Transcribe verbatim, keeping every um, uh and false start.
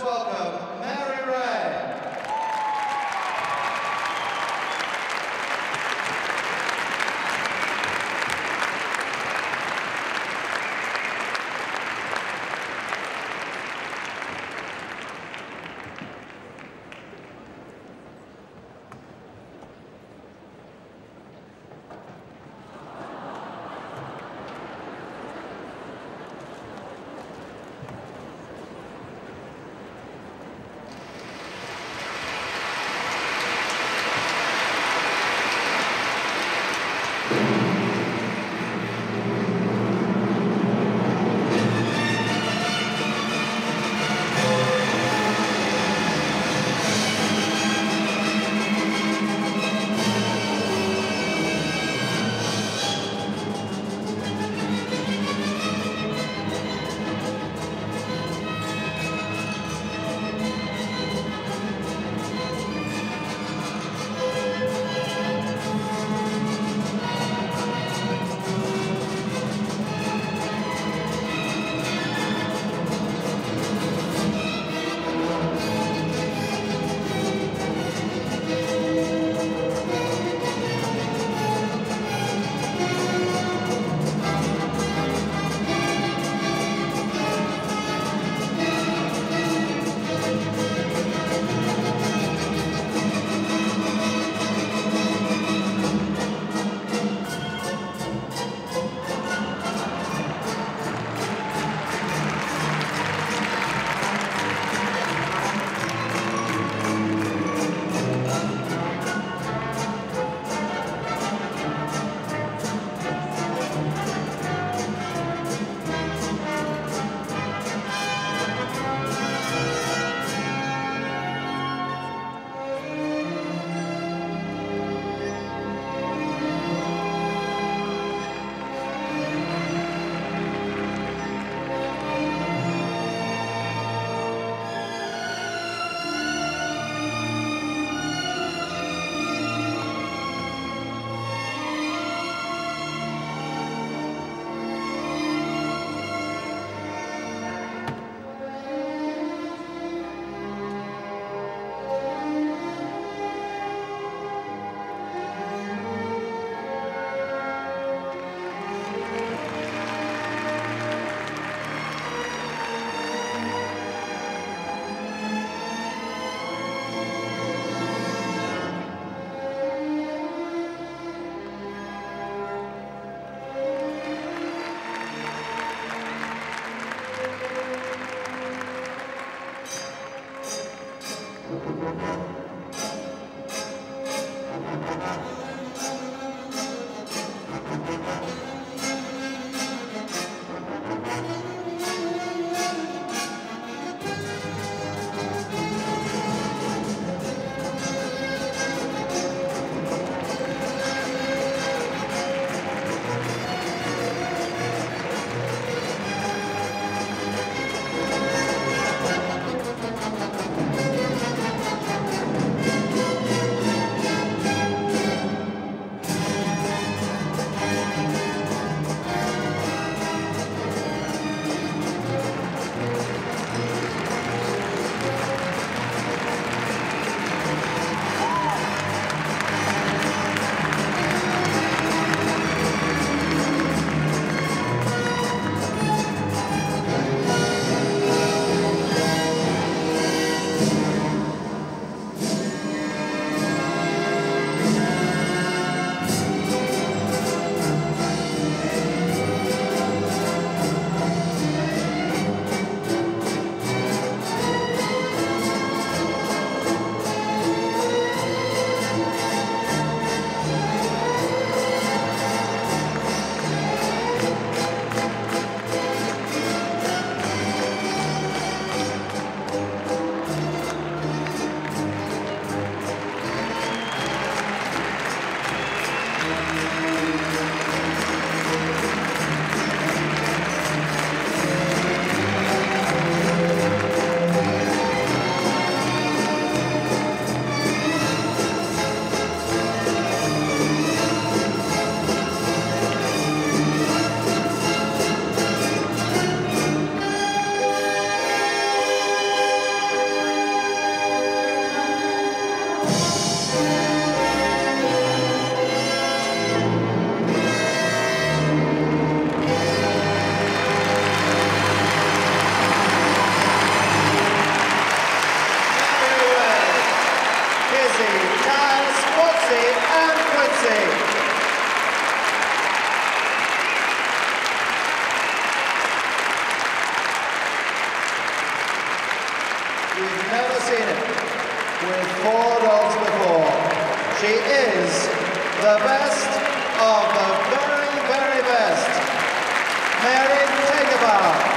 Let's welcome Mary Ray. We've never seen it with four dogs before. She is the best of the very, very best. Mary Tegerbauer.